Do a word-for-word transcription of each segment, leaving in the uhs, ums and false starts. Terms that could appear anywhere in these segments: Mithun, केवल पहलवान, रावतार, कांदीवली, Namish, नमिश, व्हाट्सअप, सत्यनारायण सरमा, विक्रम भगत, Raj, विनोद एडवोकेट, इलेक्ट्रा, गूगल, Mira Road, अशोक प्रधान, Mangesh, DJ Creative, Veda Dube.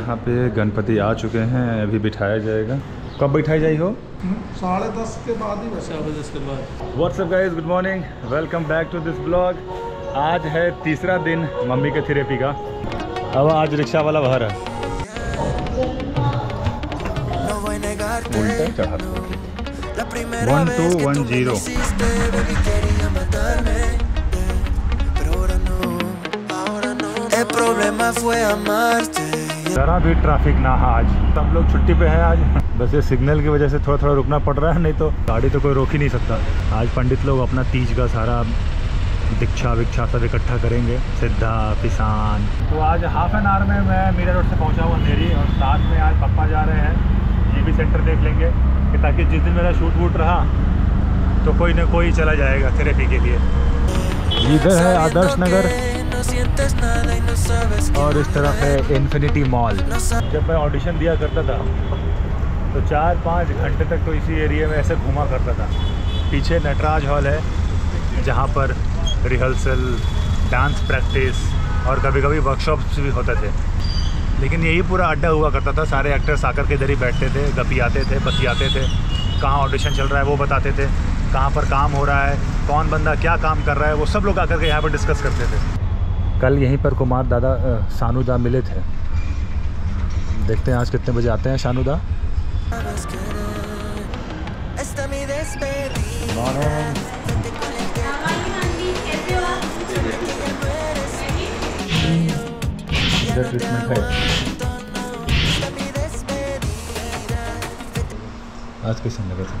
यहाँ पे गणपति आ चुके हैं, अभी बिठाया जाएगा। कब बिठाई जाए हो? साढ़े दस के बाद ही। साढ़े दस के बाद। व्हाट्सअप guys, good morning, welcome back to this blog. आज है तीसरा दिन मम्मी के थेरेपी का। अब आज रिक्शा वाला बाहर है। One two one zero. जरा भी ट्रैफिक ना है आज, सब लोग छुट्टी पे है आज। बस ये सिग्नल की वजह से थोड़ा थोड़ा रुकना पड़ रहा है, नहीं तो गाड़ी तो कोई रोक ही नहीं सकता। आज पंडित लोग अपना तीज का सारा दीक्षा विक्षा सब इकट्ठा करेंगे, सिद्धा पिसान। तो आज हाफ एन आवर में मैं मीरा रोड से पहुंचा हुआ अंधेरी, और साथ में आज पप्पा जा रहे हैं जी बी सेंटर देख लेंगे, कि ताकि जिस दिन मेरा शूट वूट रहा तो कोई ना कोई चला जाएगा थेरेपी के लिए। इधर है आदर्श नगर और इस तरफ है इन्फिनिटी मॉल। जब मैं ऑडिशन दिया करता था तो चार पाँच घंटे तक तो इसी एरिया में ऐसे घूमा करता था। पीछे नटराज हॉल है जहाँ पर रिहर्सल, डांस प्रैक्टिस और कभी कभी वर्कशॉप्स भी होते थे। लेकिन यही पूरा अड्डा हुआ करता था, सारे एक्टर्स आकर के इधर ही बैठते थे, गपियाते थे, बतियाते थे, कहाँ ऑडिशन चल रहा है वो बताते थे, कहाँ पर काम हो रहा है, कौन बंदा क्या काम कर रहा है, वो सब लोग आकर के यहाँ पर डिस्कस करते थे। कल यहीं पर कुमार दादा शानूदा मिले थे, देखते हैं आज कितने बजे आते हैं शानूदा। आज कैसे लगा था?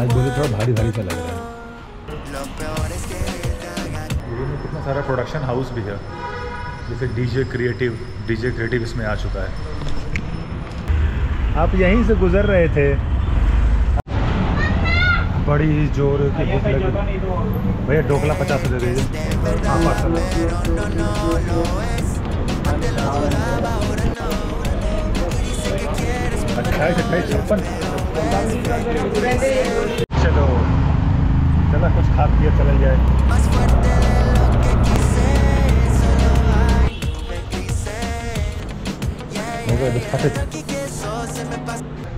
आज बोले थोड़ा भारी भारी सा लग रहा है। में कितना सारा प्रोडक्शन हाउस भी है, जैसे डीजे क्रिएटिव। डीजे क्रिएटिव इसमें आ चुका है। आप यहीं से गुजर रहे थे, बड़ी जोर की भूख लगी भैया। ढोकला पचास दे दीजिए। चलो चला कुछ खा पिया चला जाए।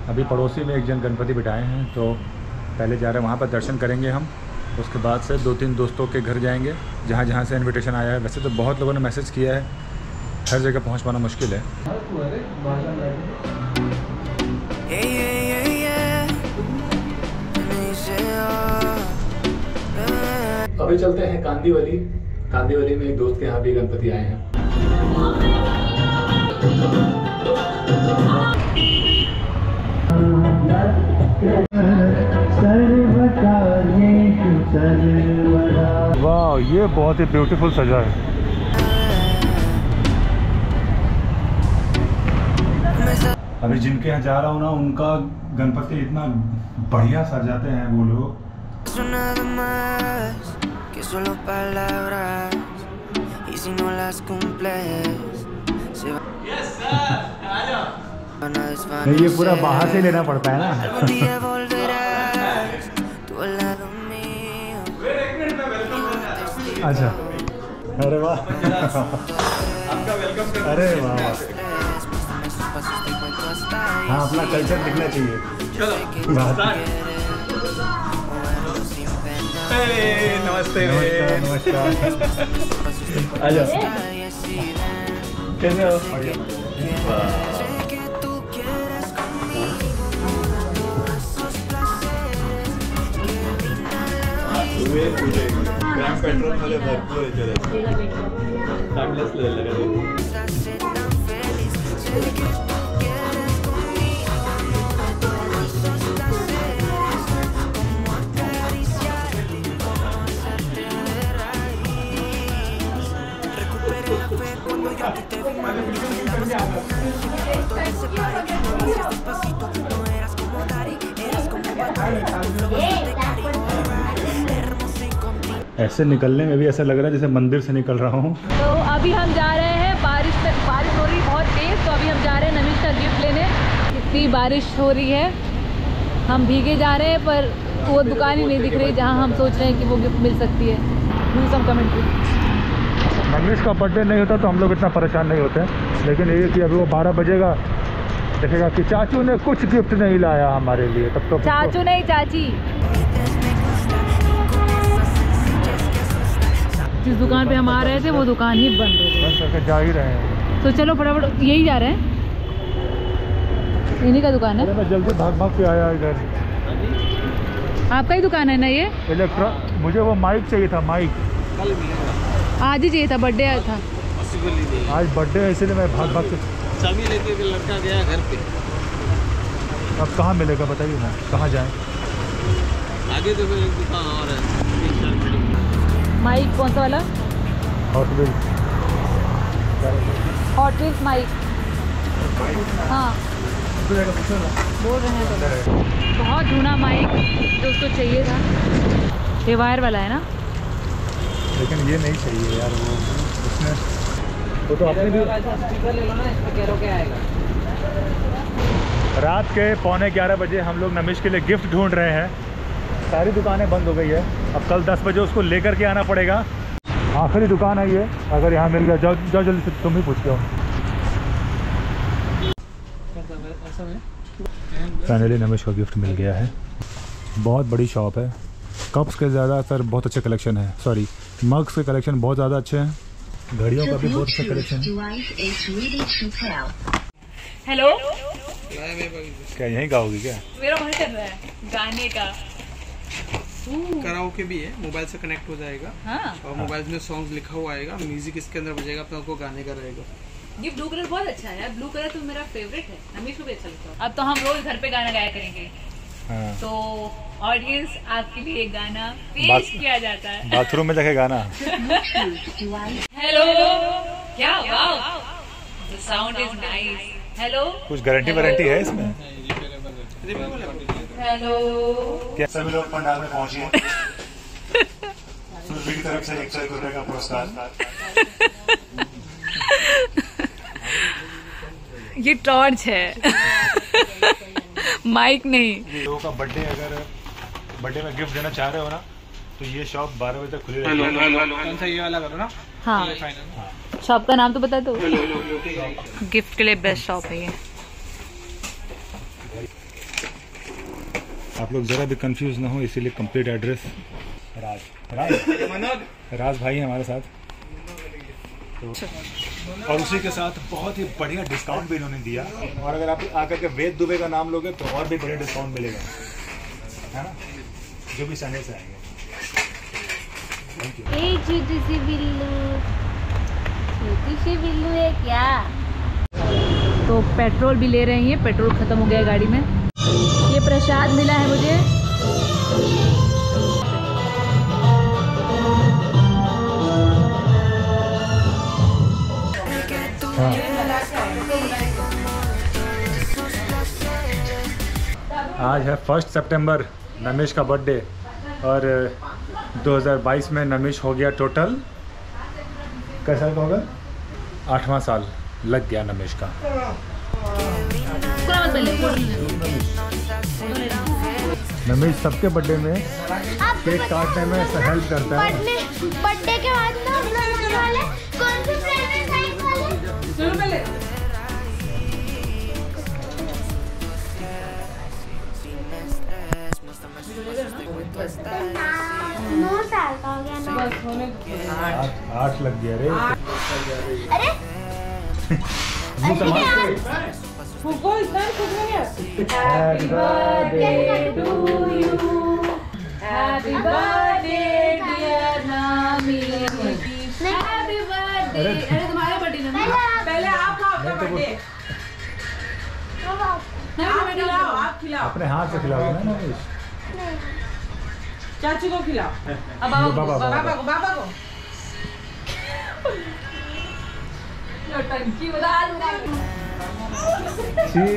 अभी पड़ोसी में एक जन गणपति बिठाए हैं, तो पहले जा रहे हैं वहाँ पर दर्शन करेंगे हम। उसके बाद से दो तीन दोस्तों के घर जाएंगे, जहाँ जहाँ से इनविटेशन आया है। वैसे तो बहुत लोगों ने मैसेज किया है, हर जगह पहुँच पाना मुश्किल है। अभी चलते हैं कांदीवली। कांदीवली में एक दोस्त के यहाँ भी गणपति आए हैं। वाह, ये बहुत ही ब्यूटीफुल सजा है। अभी जिनके यहाँ जा रहा हूँ ना, उनका गणपति इतना बढ़िया सजाते हैं वो लोग। ये पूरा बाहर से लेना पड़ता है ना। अच्छा, अरे वाह, अरे वाह। हाँ, अपना कल्चर दिखना चाहिए। नमस्ते, नमस्कार, नमस्कार। आजा, कैसे हो? ग्राम पेट्रोल वाले भरपूर येतात। ऐसे निकलने में भी ऐसा लग रहा है जैसे मंदिर से निकल रहा हूँ। तो अभी हम जा रहे हैं, बारिश बारिश हो रही बहुत तेज, तो अभी हम जा रहे हैं नमिश का गिफ्ट लेने। इतनी बारिश हो रही है, हम भीगे जा रहे हैं, पर तो वो दुकान ही नहीं दिख रही जहाँ हम सोच रहे हैं कि वो गिफ्ट मिल सकती है। Do some commentary. मंगेश का बर्थडे नहीं होता तो हम लोग इतना परेशान नहीं होते, लेकिन ये कि अभी वो बारह बजेगा देखेगा कि चाचू ने कुछ गिफ्ट नहीं लाया हमारे लिए, तब तो चाचू नहीं चाची। जिस दुकान पे हम आ रहे थे वो दुकान ही बंद हो गई, बस जा ही रहे हैं। तो चलो फटाफट यही जा रहे हैं, इन्हीं का दुकान है। मैं जल्दी भाग भाग के आया इधर। आपका ही दुकान है ना ये इलेक्ट्रा? मुझे वो माइक चाहिए था, माइक आज ही चाहिए था, बर्थडे आया था। आज बर्थडे है इसीलिए मैं भाग भाग के चाबी लेके भी लड़का गया घर पे। अब कहाँ मिलेगा बताइए ना, कहाँ जाएं? आगे तो फिर दुकान और है। माइक कौन सा वाला? Hot wheels. Hot wheels mic, हाँ बोल रहे हैं। बहुत जूना माइक जो उसको चाहिए था, ये वायर वाला है ना, लेकिन ये नहीं चाहिए यार। वो उसने वो तो आपने भी स्पीकर ले लो ना, इसमें कह रो क्या आएगा। रात के पौने ग्यारह बजे हम लोग नमिश के लिए गिफ्ट ढूंढ रहे हैं, सारी दुकानें बंद हो गई है। अब कल दस बजे उसको लेकर के आना पड़ेगा। आखिरी दुकान है ये, अगर यहाँ मिल गया जाओ जाओ जल्दी से, तुम ही पूछ जाओ। फाइनली नमिश को गिफ्ट मिल गया है। बहुत बड़ी शॉप है, कप्स के ज़्यादातर बहुत अच्छे कलेक्शन है, सॉरी मग्स के कलेक्शन बहुत ज़्यादा अच्छे हैं, घड़ियों का भी बहुत अच्छा कलेक्शन है। हेलो, क्या यही गाओगी क्या? मेरा मन कर रहा है गाने का, कराओके भी है, मोबाइल से कनेक्ट हो जाएगा। हाँ। और मोबाइल में सॉन्ग लिखा हुआ आएगा, म्यूजिक इसके अंदर बजेगा, अपना आपको गाने का रहेगा। ये ब्लू कलर बहुत अच्छा है, ब्लू कलर तो मेरा फेवरेट है, नमीश को भी अच्छा लगता है। अब तो हम रोज घर पे गाना गाया करेंगे। हाँ। तो ऑडियंस आपके लिए गाना पेश किया जाता है, बाथरूम में जाके गाना। हेलो, क्या wow, the sound is nice. Hello, कुछ गारंटी वारंटी है इसमें? हेलो, कैसे हम लोग पंडाल में पहुंचे। सूरज की तरफ से एक सौ एक रुपए का पुरस्कार। ये टॉर्च है, माइक नहीं। लोगों का बर्थडे, अगर बर्थडे में गिफ्ट देना चाह रहे हो ना तो ये शॉप बारह बजे तक खुली रहती है। हाँ, शॉप का नाम तो बता दो। गिफ्ट के लिए बेस्ट शॉप है ये। आप लोग जरा भी कंफ्यूज ना हो, इसीलिए कंप्लीट एड्रेस। राज राज राज भाई हमारे साथ, तो और उसी के साथ बहुत ही बढ़िया डिस्काउंट भी इन्होंने दिया, और अगर आप आकर के वेद दुबे का नाम लोगे तो और भी बढ़िया डिस्काउंट मिलेगा, है ना? जो भी चाहे से आएंगे। Thank you. एक छोटी सी बिल्लू, छोटी सी बिल्लू है क्या? तो पेट्रोल भी ले रही है, पेट्रोल खत्म हो गया है गाड़ी में। ये प्रसाद मिला है मुझे, आज है फर्स्ट सितंबर, नमिश का बर्थडे, और दो हज़ार बाईस में नमिश हो गया टोटल कितना साल का होगा? आठवां साल लग गया नमिश का। नमिश सबके बर्थडे में केक काटने में हेल्प करता है। बर्थडे के बाद वाले कौन से प्लेन है? नौ साल का हो गया ना, आठ लग गया रे। अरे happy birthday to you, happy birthday dear नमिश, happy birthday. अरे तुम्हारा बर्थडे ना, पहले आप खाओ अपना बर्थडे। आप खिलाओ, आप खिलाओ, अपने हाथ से खिलाओ ना नमिश। चाचू को खिलाओ। अब बाबा को, बाबा को, बाबा को। टंकी बता मेरा नहीं नहीं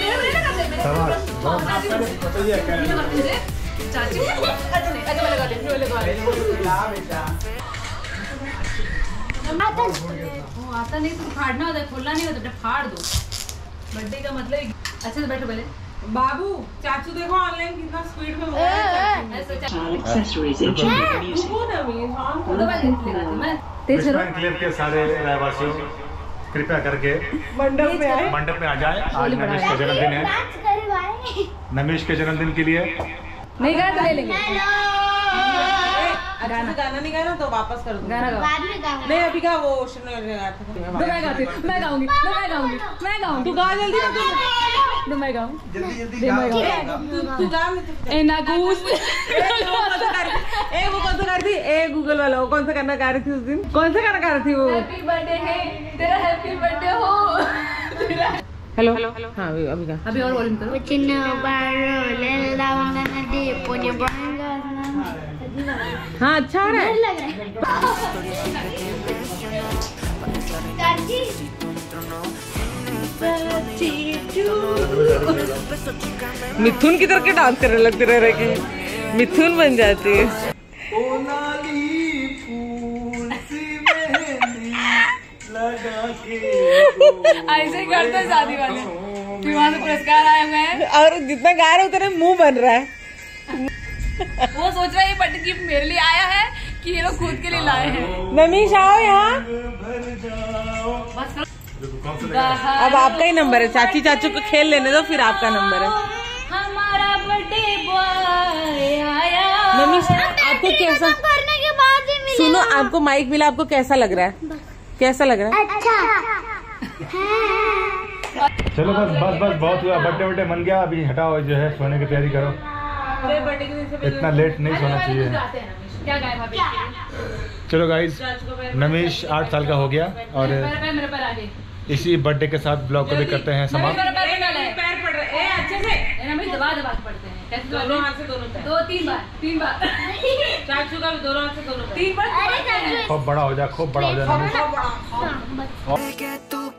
नहीं मेरा कर दे। चाचू अच्छा नहीं, अच्छा लगा दे, लगा दे। आता आता नहीं तो फाड़ना होता है, खोलना नहीं होता, फाड़ दो। बर्थडे का मतलब अच्छा बैठो पहले बाबू चाचू देखो ऑनलाइन कितना स्पीड में हो रहा है चाचू सारे रहवासियों कृपया करके मंडप में आए मंडप में आ जाए। आज नमेश का जन्मदिन है, नमेश के जन्मदिन के लिए नहीं गाना ले लेंगे। गाना गाना नहीं गाना तो वापस कर दूंगा। नहीं अभी का वो मैं गाती मैं गाऊंगी मैं गाऊंगी मैं गाऊंगी तू गा जल्दी तो मैं गाऊं जल्दी जल्दी तू गा ए ना गूस ए वो कौन सा कर रही ए गूगल वाला वो कौन सा करना गा रही थी उस दिन कौन सा गाना गा रही थी वो हैप्पी बर्थडे है तेरा हैप्पी बर्थडे हो। हेलो हां अभी का अभी और बोलिंग करो चिन्ह बार ले लावना नदी पुण्य बंगा हां अच्छा है लग रहा है मिथुन की तरह के डांस करने लगते रह रहे कि मिथुन बन जाती है। ऐसे करते हैं शादी वाले पुरस्कार आए हुए हैं और जितना गा रहे उतना मुंह बन रहा है। वो सोच रहा है ये बर्थडे गिफ्ट मेरे लिए आया है कि ये लोग खुद के लिए लाए हैं। नमीश आओ यहाँ अब आपका ही नंबर है चाची चाचू को खेल लेने दो फिर आपका नंबर है। हमारा बर्थडे बॉय आया। नमीश आपको कैसा करने के बाद ही सुनो आपको माइक मिला आपको कैसा लग रहा है कैसा लग रहा है? अच्छा चलो बस बस बस बहुत हुआ बर्थडे बर्थडे मन गया अभी हटाओ जो है सोने की तैयारी करो इतना लेट नहीं सोना चाहिए। क्या चलो गाइस नमीश आठ साल का हो गया और इसी बर्थडे के साथ ब्लॉग को भी करते हैं समाप्त। खूब बड़ा हो जाए खूब बड़ा हो जाए।